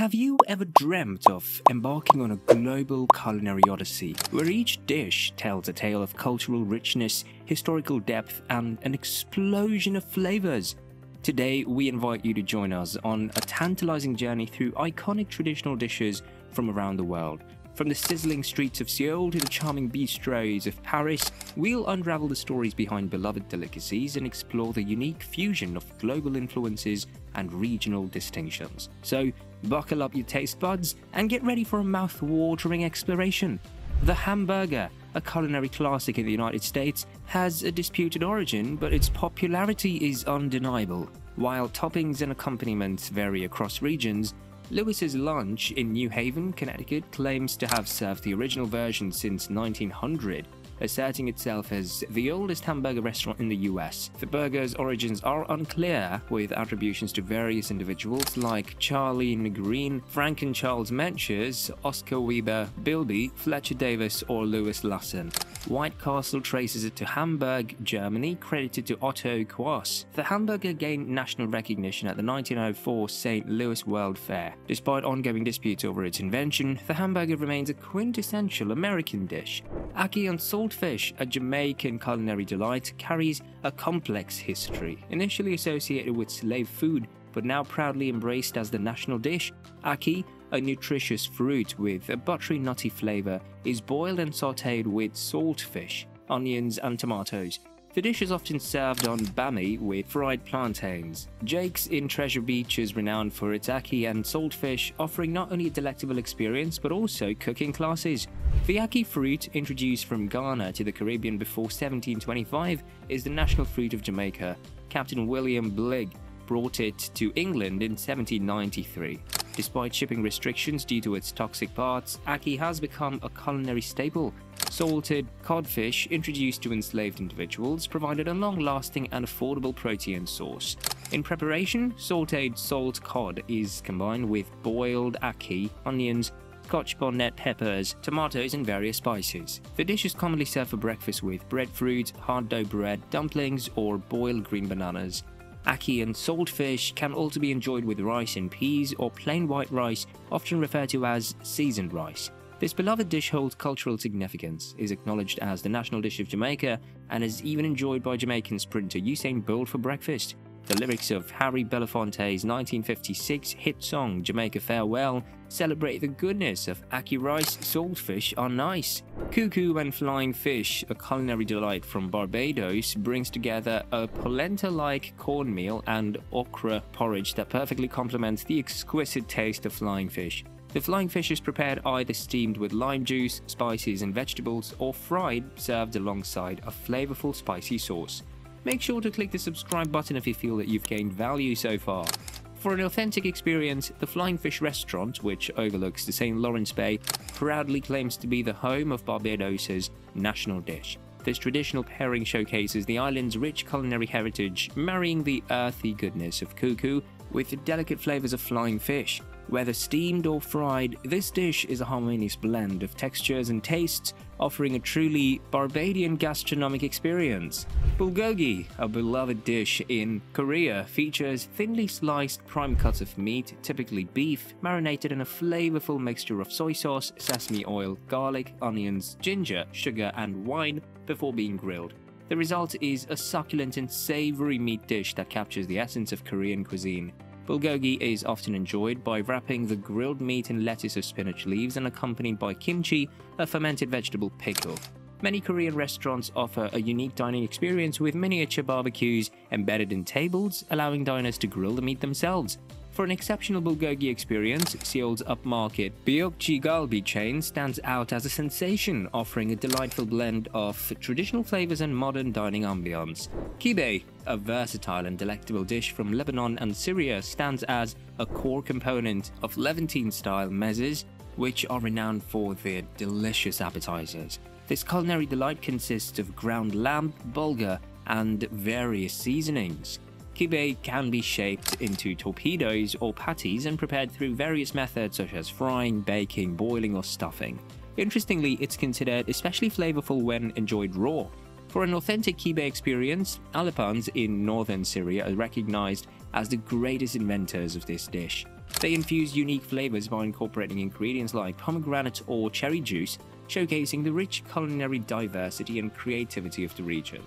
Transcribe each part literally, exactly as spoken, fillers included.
Have you ever dreamt of embarking on a global culinary odyssey, where each dish tells a tale of cultural richness, historical depth, and an explosion of flavors? Today, we invite you to join us on a tantalizing journey through iconic traditional dishes from around the world. From the sizzling streets of Seoul to the charming bistros of Paris, we'll unravel the stories behind beloved delicacies and explore the unique fusion of global influences and regional distinctions. So, buckle up your taste buds and get ready for a mouth-watering exploration. The hamburger, a culinary classic in the United States, has a disputed origin, but its popularity is undeniable. While toppings and accompaniments vary across regions, Louis's Lunch in New Haven, Connecticut claims to have served the original version since nineteen hundred, asserting itself as the oldest hamburger restaurant in the U S. The burger's origins are unclear, with attributions to various individuals like Charlie McGreen, Frank and Charles Menches, Oscar Weber, Bilby, Fletcher Davis, or Louis Lassen. White Castle traces it to Hamburg, Germany, credited to Otto Kwas. The hamburger gained national recognition at the nineteen oh four Saint Louis World Fair. Despite ongoing disputes over its invention, the hamburger remains a quintessential American dish. Ackee and saltfish, a Jamaican culinary delight, carries a complex history. Initially associated with slave food, but now proudly embraced as the national dish, ackee, a nutritious fruit with a buttery, nutty flavor, is boiled and sautéed with saltfish, onions, and tomatoes. The dish is often served on bami with fried plantains. Jake's in Treasure Beach is renowned for its ackee and saltfish, offering not only a delectable experience but also cooking classes. The ackee fruit, introduced from Ghana to the Caribbean before seventeen twenty-five, is the national fruit of Jamaica. Captain William Bligh brought it to England in seventeen ninety-three. Despite shipping restrictions due to its toxic parts, ackee has become a culinary staple. Salted codfish, introduced to enslaved individuals, provided a long-lasting and affordable protein source. In preparation, sautéed salt cod is combined with boiled ackee, onions, Scotch bonnet peppers, tomatoes, and various spices. The dish is commonly served for breakfast with breadfruit, hard dough bread, dumplings, or boiled green bananas. Ackee and saltfish can also be enjoyed with rice and peas or plain white rice, often referred to as seasoned rice. This beloved dish holds cultural significance, is acknowledged as the national dish of Jamaica, and is even enjoyed by Jamaican sprinter Usain Bolt for breakfast. The lyrics of Harry Belafonte's nineteen fifty-six hit song Jamaica Farewell celebrate the goodness of ackee rice, saltfish are nice. Cuckoo and Flying Fish, a culinary delight from Barbados, brings together a polenta-like cornmeal and okra porridge that perfectly complements the exquisite taste of flying fish. The flying fish is prepared either steamed with lime juice, spices and vegetables, or fried, served alongside a flavorful spicy sauce. Make sure to click the subscribe button if you feel that you've gained value so far. For an authentic experience, the Flying Fish Restaurant, which overlooks the Saint Lawrence Bay, proudly claims to be the home of Barbados's national dish. This traditional pairing showcases the island's rich culinary heritage, marrying the earthy goodness of cuckoo with the delicate flavors of flying fish. Whether steamed or fried, this dish is a harmonious blend of textures and tastes, offering a truly Barbadian gastronomic experience. Bulgogi, a beloved dish in Korea, features thinly sliced prime cuts of meat, typically beef, marinated in a flavorful mixture of soy sauce, sesame oil, garlic, onions, ginger, sugar, and wine before being grilled. The result is a succulent and savory meat dish that captures the essence of Korean cuisine. Bulgogi is often enjoyed by wrapping the grilled meat in lettuce or spinach leaves and accompanied by kimchi, a fermented vegetable pickle. Many Korean restaurants offer a unique dining experience with miniature barbecues embedded in tables, allowing diners to grill the meat themselves. For an exceptional bulgogi experience, Seoul's upmarket Byokji Galbi chain stands out as a sensation, offering a delightful blend of traditional flavors and modern dining ambience. Kibbeh, a versatile and delectable dish from Lebanon and Syria, stands as a core component of Levantine-style mezzes, which are renowned for their delicious appetizers. This culinary delight consists of ground lamb, bulgur, and various seasonings. Kibbeh can be shaped into torpedoes or patties and prepared through various methods such as frying, baking, boiling, or stuffing. Interestingly, it's considered especially flavorful when enjoyed raw. For an authentic kibbeh experience, Aleppans in northern Syria are recognized as the greatest inventors of this dish. They infuse unique flavors by incorporating ingredients like pomegranate or cherry juice, showcasing the rich culinary diversity and creativity of the region.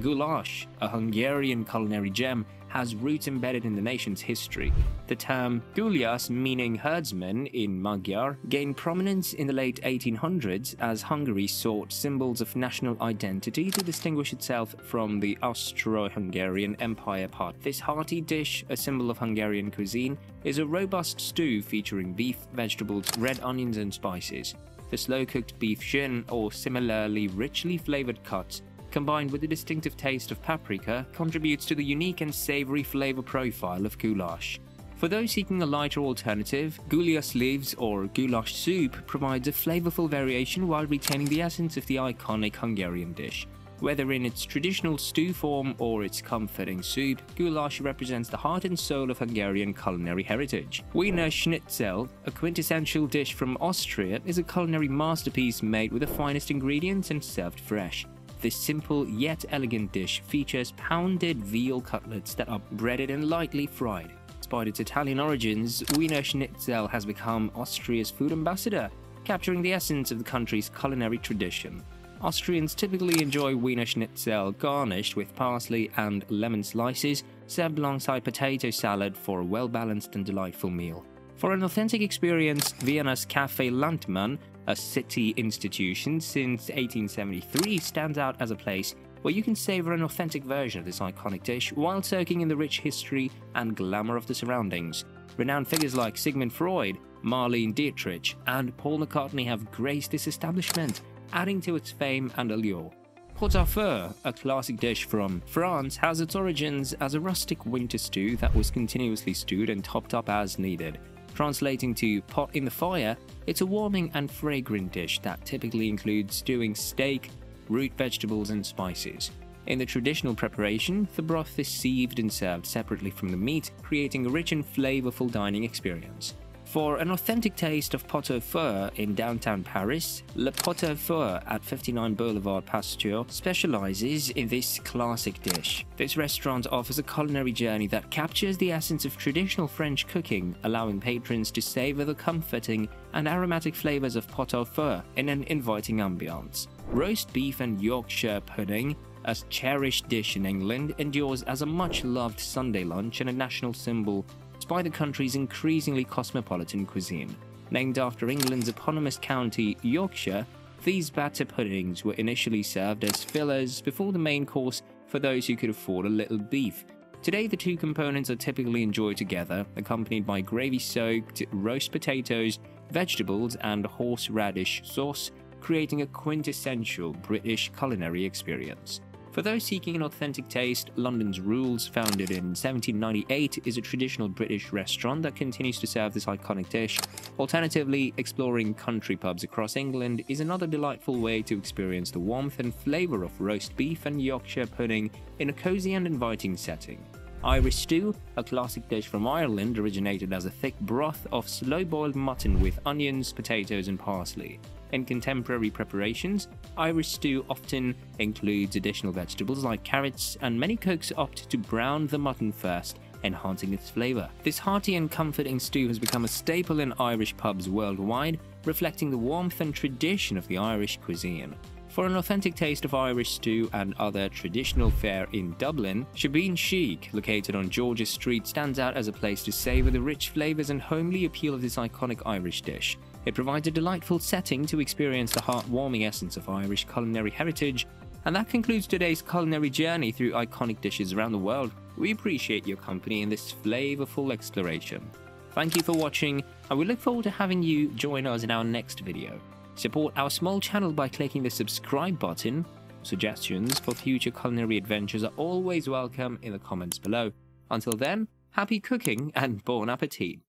Goulash, a Hungarian culinary gem, has roots embedded in the nation's history. The term "gulyás," meaning herdsman in Magyar, gained prominence in the late eighteen hundreds as Hungary sought symbols of national identity to distinguish itself from the Austro-Hungarian Empire part. This hearty dish, a symbol of Hungarian cuisine, is a robust stew featuring beef, vegetables, red onions and spices. The slow-cooked beef shin, or similarly richly flavored cuts, combined with the distinctive taste of paprika, contributes to the unique and savory flavor profile of goulash. For those seeking a lighter alternative, goulash leaves or goulash soup provides a flavorful variation while retaining the essence of the iconic Hungarian dish. Whether in its traditional stew form or its comforting soup, goulash represents the heart and soul of Hungarian culinary heritage. Wiener Schnitzel, a quintessential dish from Austria, is a culinary masterpiece made with the finest ingredients and served fresh. This simple yet elegant dish features pounded veal cutlets that are breaded and lightly fried. Despite its Italian origins, Wiener Schnitzel has become Austria's food ambassador, capturing the essence of the country's culinary tradition. Austrians typically enjoy Wiener Schnitzel garnished with parsley and lemon slices, served alongside potato salad for a well-balanced and delightful meal. For an authentic experience, Vienna's Café Landmann, a city institution since eighteen seventy-three, stands out as a place where you can savor an authentic version of this iconic dish while soaking in the rich history and glamour of the surroundings. Renowned figures like Sigmund Freud, Marlene Dietrich, and Paul McCartney have graced this establishment, adding to its fame and allure. Pot-au-Feu, a classic dish from France, has its origins as a rustic winter stew that was continuously stewed and topped up as needed. Translating to pot in the fire, it's a warming and fragrant dish that typically includes stewing steak, root vegetables and spices. In the traditional preparation, the broth is sieved and served separately from the meat, creating a rich and flavorful dining experience. For an authentic taste of pot-au-feu in downtown Paris, Le Pot-au-Feu at fifty-nine Boulevard Pasteur specializes in this classic dish. This restaurant offers a culinary journey that captures the essence of traditional French cooking, allowing patrons to savor the comforting and aromatic flavors of pot-au-feu in an inviting ambiance. Roast beef and Yorkshire pudding, a cherished dish in England, endures as a much-loved Sunday lunch and a national symbol by the country's increasingly cosmopolitan cuisine. Named after England's eponymous county, Yorkshire, these batter puddings were initially served as fillers before the main course for those who could afford a little beef. Today, the two components are typically enjoyed together, accompanied by gravy-soaked roast potatoes, vegetables, and horseradish sauce, creating a quintessential British culinary experience. For those seeking an authentic taste, London's Rules, founded in seventeen ninety-eight, is a traditional British restaurant that continues to serve this iconic dish. Alternatively, exploring country pubs across England is another delightful way to experience the warmth and flavour of roast beef and Yorkshire pudding in a cosy and inviting setting. Irish stew, a classic dish from Ireland, originated as a thick broth of slow-boiled mutton with onions, potatoes and parsley. In contemporary preparations, Irish stew often includes additional vegetables like carrots, and many cooks opt to brown the mutton first, enhancing its flavour. This hearty and comforting stew has become a staple in Irish pubs worldwide, reflecting the warmth and tradition of the Irish cuisine. For an authentic taste of Irish stew and other traditional fare in Dublin, Shebeen Chic, located on George's Street, stands out as a place to savour the rich flavours and homely appeal of this iconic Irish dish. It provides a delightful setting to experience the heartwarming essence of Irish culinary heritage. And that concludes today's culinary journey through iconic dishes around the world. We appreciate your company in this flavourful exploration. Thank you for watching, and we look forward to having you join us in our next video. Support our small channel by clicking the subscribe button. Suggestions for future culinary adventures are always welcome in the comments below. Until then, happy cooking and bon appetit!